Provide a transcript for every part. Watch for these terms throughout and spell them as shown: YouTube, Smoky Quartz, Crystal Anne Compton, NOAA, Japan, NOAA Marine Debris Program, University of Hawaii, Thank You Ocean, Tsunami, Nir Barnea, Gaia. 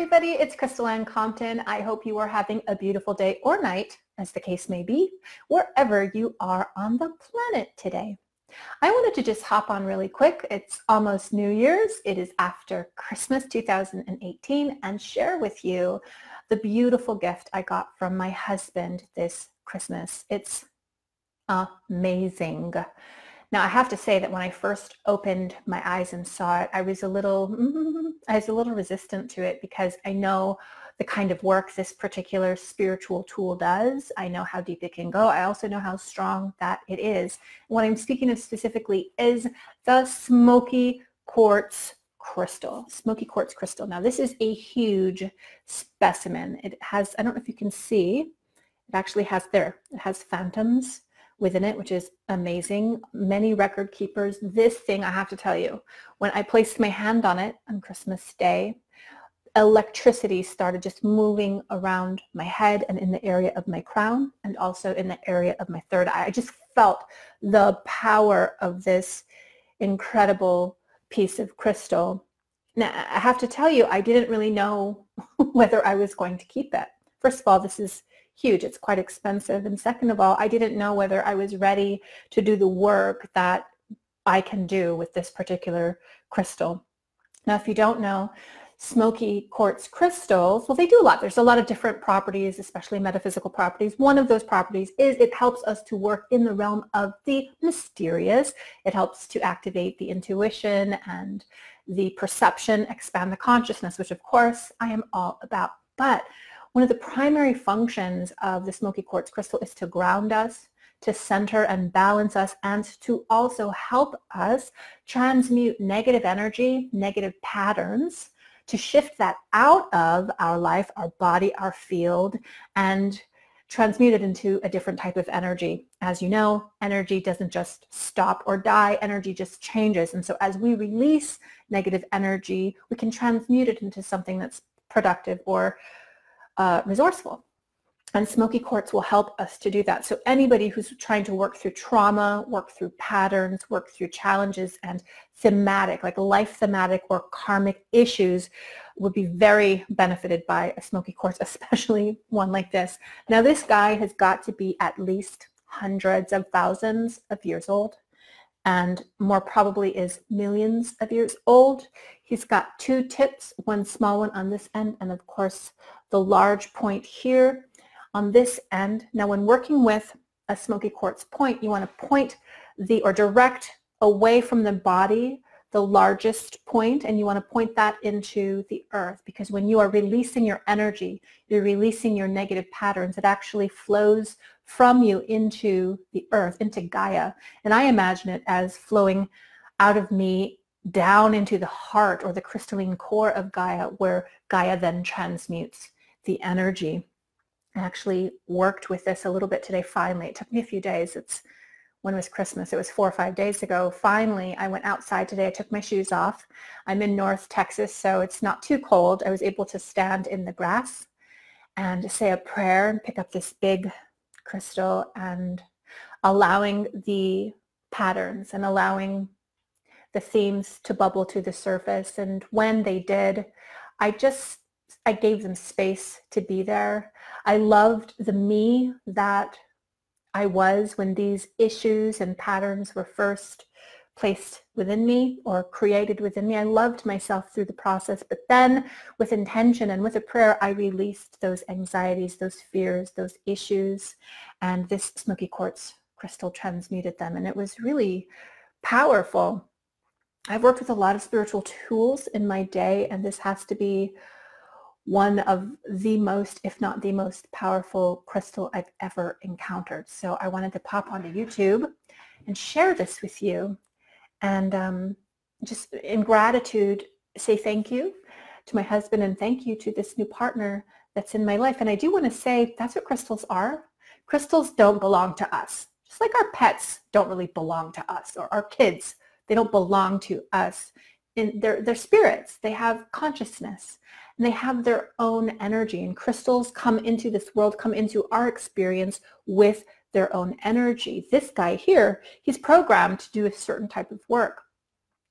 everybody. It's Crystal Anne Compton. I hope you are having a beautiful day or night, as the case may be, wherever you are on the planet today. I wanted to just hop on really quick. It's almost New Year's. It is after Christmas 2018, and share with you the beautiful gift I got from my husband this Christmas. It's amazing. Now I have to say that when I first opened my eyes and saw it, I was a little resistant to it, because I know the kind of work this particular spiritual tool does. I know how deep it can go. I also know how strong that it is. What I'm speaking of specifically is the Smoky Quartz crystal. Smoky Quartz crystal. Now this is a huge specimen. It has, I don't know if you can see, it actually has there, it has phantoms within it, which is amazing. Many record keepers, this thing, I have to tell you, when I placed my hand on it on Christmas Day, electricity started just moving around my head and in the area of my crown, and also in the area of my third eye. I just felt the power of this incredible piece of crystal. Now, I have to tell you, I didn't really know whether I was going to keep it. First of all, this is huge. It's quite expensive. And second of all, I didn't know whether I was ready to do the work that I can do with this particular crystal. Now, if you don't know, Smoky Quartz crystals, well, they do a lot. There's a lot of different properties, especially metaphysical properties. One of those properties is it helps us to work in the realm of the mysterious. It helps to activate the intuition and the perception, expand the consciousness, which of course I am all about. But one of the primary functions of the Smoky Quartz crystal is to ground us, to center and balance us, and to also help us transmute negative energy, negative patterns, to shift that out of our life, our body, our field, and transmute it into a different type of energy. As you know, energy doesn't just stop or die, energy just changes. And so as we release negative energy, we can transmute it into something that's productive or resourceful. And Smoky Quartz will help us to do that. So anybody who's trying to work through trauma, work through patterns, work through challenges and thematic, like life thematic or karmic issues, would be very benefited by a Smoky Quartz, especially one like this. Now this guy has got to be at least hundreds of thousands of years old, and more probably is millions of years old. He's got two tips, one small one on this end, and of course the large point here on this end. Now when working with a Smoky Quartz point, you want to point direct away from the body, the largest point, and you want to point that into the earth, because when you are releasing your energy, you're releasing your negative patterns. It actually flows from you into the earth, into Gaia. And I imagine it as flowing out of me down into the heart or the crystalline core of Gaia, where Gaia then transmutes the energy. I actually worked with this a little bit today, finally. It took me a few days. When was Christmas? It was 4 or 5 days ago. Finally, I went outside today. I took my shoes off. I'm in North Texas, so it's not too cold. I was able to stand in the grass and say a prayer and pick up this big crystal, and allowing the patterns and allowing the themes to bubble to the surface. And when they did, I gave them space to be there. I loved the me that I was when these issues and patterns were first placed within me or created within me. I loved myself through the process, but then with intention and with a prayer, I released those anxieties, those fears, those issues, and this Smoky Quartz crystal transmuted them, and it was really powerful. I've worked with a lot of spiritual tools in my day, and this has to be one of the most, if not the most powerful crystal I've ever encountered. So I wanted to pop onto YouTube and share this with you, and just in gratitude say thank you to my husband, and thank you to this new partner that's in my life. And I do want to say that's what crystals are. Crystals don't belong to us, just like our pets don't really belong to us, or our kids, they don't belong to us. And they're spirits, they have consciousness, and they have their own energy, and crystals come into this world, come into our experience with their own energy. This guy here, he's programmed to do a certain type of work.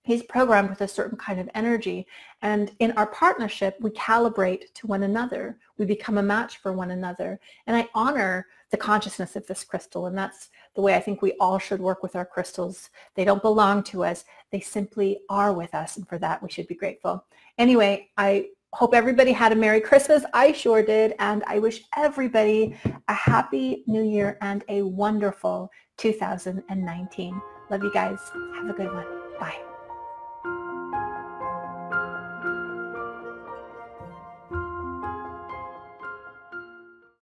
He's programmed with a certain kind of energy, and in our partnership we calibrate to one another. We become a match for one another, and I honor the consciousness of this crystal, and that's the way I think we all should work with our crystals. They don't belong to us, they simply are with us, and for that we should be grateful. Anyway, I hope everybody had a Merry Christmas. I sure did, and I wish everybody a Happy New Year and a wonderful 2019. Love you guys. Have a good one. Bye.